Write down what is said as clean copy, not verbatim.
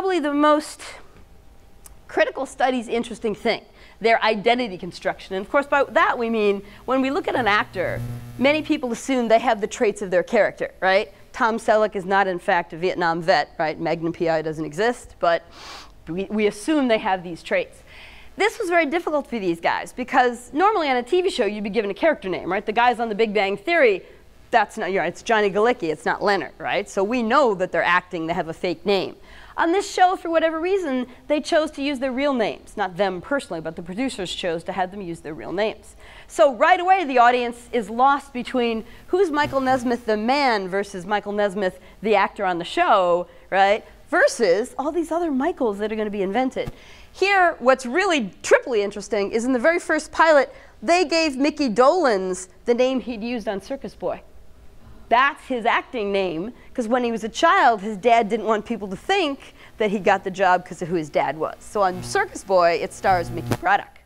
probably the most critical study's interesting thing, their identity construction. And of course, by that we mean when we look at an actor, many people assume they have the traits of their character, right? Tom Selleck is not, in fact, a Vietnam vet, right? Magnum P.I. doesn't exist, but we assume they have these traits. This was very difficult for these guys because normally on a TV show you'd be given a character name, right? The guys on the Big Bang Theory, that's not, you know, it's Johnny Galecki, it's not Leonard, right? So we know that they're acting, they have a fake name. On this show, for whatever reason, they chose to use their real names. Not them personally, but the producers chose to have them use their real names. So right away, the audience is lost between who's Michael Nesmith the man versus Michael Nesmith the actor on the show, right? Versus all these other Michaels that are going to be invented. Here, what's really triply interesting is in the very first pilot, they gave Mickey Dolenz the name he'd used on Circus Boy. That's his acting name, because when he was a child, his dad didn't want people to think that he got the job because of who his dad was. So on Circus Boy, it stars Mickey Braddock.